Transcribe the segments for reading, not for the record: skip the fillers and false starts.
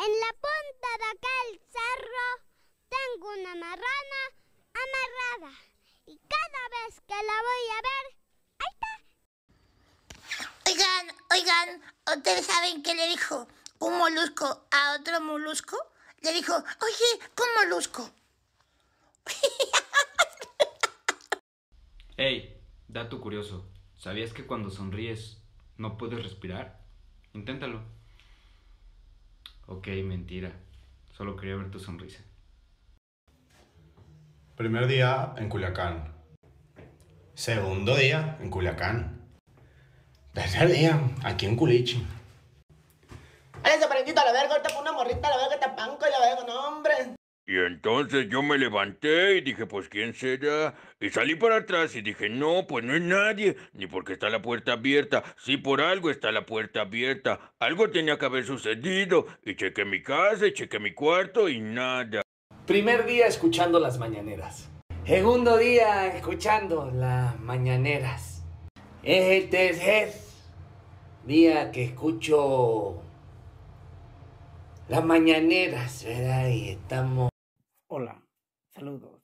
En la punta d'aquell cerro tengo una marrana amarrada y cada vez que la voy a ver, ahí está. Oigan, ¿ustedes saben qué le dijo un molusco a otro molusco? Le dijo, oye, ¿cómo molusco? Hey, dato curioso, ¿sabías que cuando sonríes no puedes respirar? Inténtalo. Ok, mentira. Solo quería ver tu sonrisa. Primer día en Culiacán. Segundo día en Culiacán. Tercer día aquí en Culichi. Ese parentito a la verga, ahorita una morrita a la verga, tapanco y la verga, no hombre. Y entonces yo me levanté y dije, pues ¿quién será? Y salí para atrás y dije, no, pues no es nadie, ni porque está la puerta abierta. Sí, por algo está la puerta abierta. Algo tenía que haber sucedido. Y chequé mi casa y chequé mi cuarto y nada. Primer día escuchando las mañaneras. Segundo día escuchando las mañaneras. Es el tercer día que escucho las mañaneras, ¿verdad? Y estamos... Hola, saludos.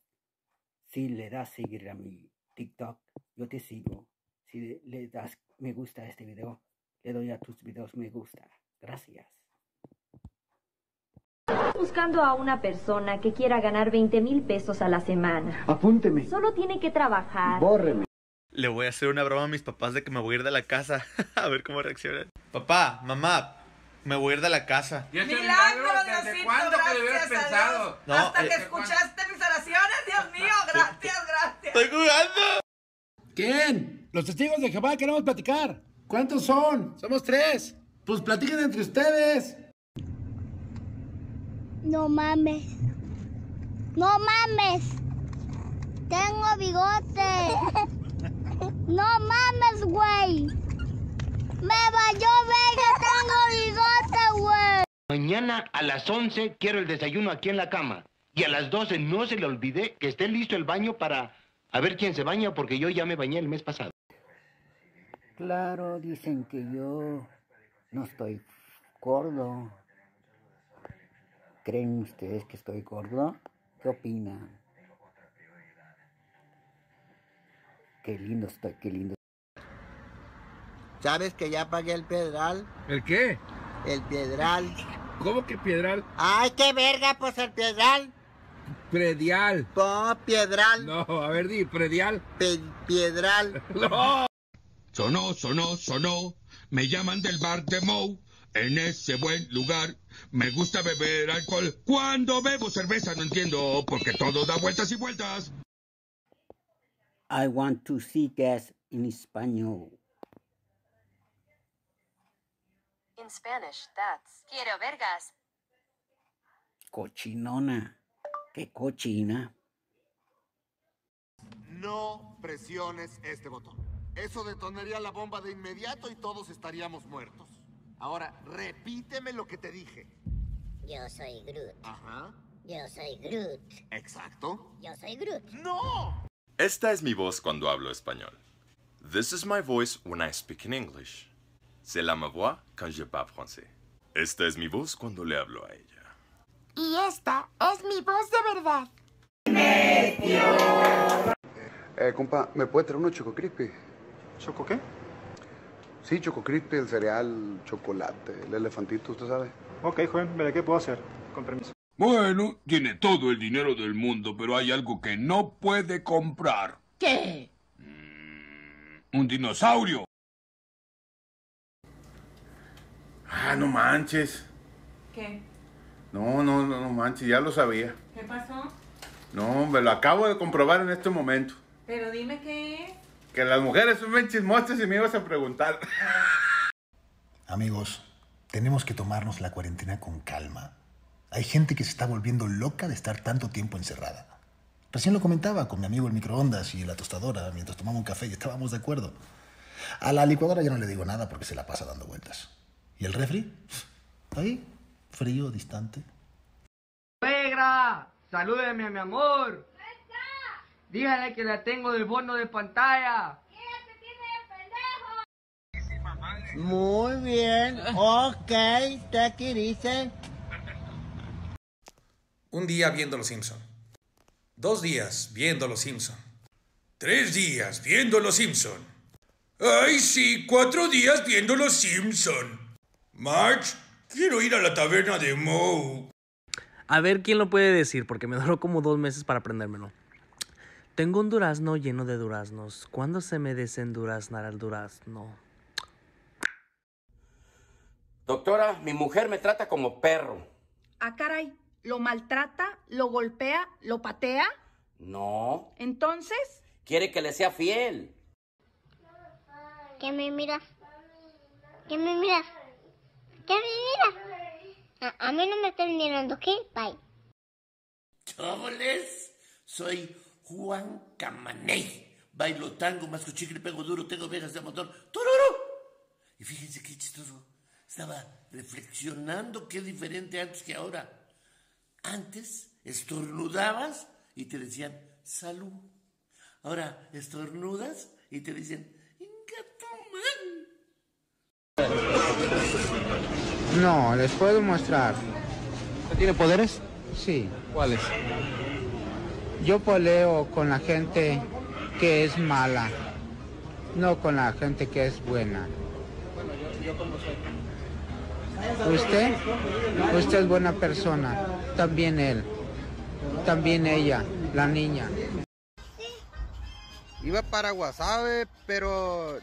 Si le das seguir a mi TikTok, yo te sigo. Si le das me gusta a este video, le doy a tus videos me gusta. Gracias. Buscando a una persona que quiera ganar 20,000 pesos a la semana. Apúnteme. Solo tiene que trabajar. Bórreme. Le voy a hacer una broma a mis papás de que me voy a ir de la casa. A ver cómo reaccionan. Papá, mamá. Me voy a ir de la casa. ¡Milagro, Diosito! ¿Cuándo que lo hubieras pensado? No, hasta que escuchaste mis oraciones, Dios mío. Gracias. ¡Estoy jugando! ¿Quién? Los testigos de Jehová queremos platicar. ¿Cuántos son? Somos 3. Pues platiquen entre ustedes. No mames. No mames. Tengo bigote. No mames, güey. Me valió verga, tengo bigote, güey. Mañana a las 11 quiero el desayuno aquí en la cama. Y a las 12 no se le olvide que esté listo el baño para... A ver quién se baña, porque yo ya me bañé el mes pasado. Claro, dicen que yo no estoy gordo. ¿Creen ustedes que estoy gordo? ¿Qué opinan? Qué lindo estoy, qué lindo. ¿Sabes que ya pagué el pedral? ¿El qué? El pedral. ¿Cómo que pedral? ¡Ay, qué verga! Pues el pedral. Predial. No, piedral. No, a ver, di, predial. Piedral. No. Sonó. Me llaman del bar de Moe. En ese buen lugar me gusta beber alcohol. Cuando bebo cerveza no entiendo, porque todo da vueltas y vueltas. I want to see gas in español. In Spanish, that's... Quiero vergas. Cochinona. Qué cochina. No presiones este botón. Eso detonaría la bomba de inmediato y todos estaríamos muertos. Ahora, repíteme lo que te dije. Yo soy Groot. Ajá. Yo soy Groot. Exacto. Yo soy Groot. ¡No! Esta es mi voz cuando hablo español. This is my voice when I speak in English. C'est la ma voix quand je parle français. Esta es mi voz cuando le hablo a ella. Y esta es mi voz de verdad. Compa, ¿me puede traer unos Choco Crispy? ¿Choco qué? Sí, Choco Crispy, el cereal, chocolate, el elefantito, usted sabe. Ok, joven, ¿de qué puedo hacer? Con permiso. Bueno, tiene todo el dinero del mundo, pero hay algo que no puede comprar. ¿Qué? Un dinosaurio. Ah, no manches. ¿Qué? No manches, ya lo sabía. ¿Qué pasó? No, me lo acabo de comprobar en este momento. Pero dime qué es. Que las mujeres son bien chismosas y me ibas a preguntar. Amigos, tenemos que tomarnos la cuarentena con calma. Hay gente que se está volviendo loca de estar tanto tiempo encerrada. Recién lo comentaba con mi amigo el microondas y la tostadora mientras tomamos un café y estábamos de acuerdo. A la licuadora ya no le digo nada porque se la pasa dando vueltas. ¿Y el refri? Ahí, frío, distante. ¡Suegra! ¡Salúdeme a mi amor! ¡Suegra! Dígale que la tengo del bono de pantalla. ¡Y ella te tiene de pendejo! Muy bien, ok, te aquí dice Un día viendo Los Simpson. 2 días viendo Los Simpson. 3 días viendo Los Simpson. ¡Ay, sí! 4 días viendo Los Simpson. Marge, quiero ir a la taberna de Moe. A ver quién lo puede decir, porque me duró como 2 meses para aprendérmelo. Tengo un durazno lleno de duraznos. ¿Cuándo se me desenduraznará el durazno? Doctora, mi mujer me trata como perro. Ah, caray. ¿Lo maltrata? ¿Lo golpea? ¿Lo patea? No. ¿Entonces? Quiere que le sea fiel. Que me mira. Que me mira. Que me mira. A mí no me están mirando, ¿ok? Bye. Choles, soy Juan Camané. Bailo tango, masco chicle, pego duro, tengo vejas de motor. ¡Tururu! Y fíjense qué chistoso. Estaba reflexionando qué diferente antes que ahora. Antes estornudabas y te decían salud. Ahora estornudas y te dicen ingatumán. No, les puedo mostrar. ¿Tiene poderes? Sí. ¿Cuáles? Yo poleo con la gente que es mala, no con la gente que es buena. Bueno, yo como soy. Usted es buena persona, también él, también ella, la niña. Iba para Guasave, pero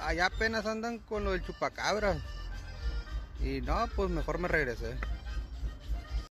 allá apenas andan con lo del chupacabra. Y no, pues mejor me regresé.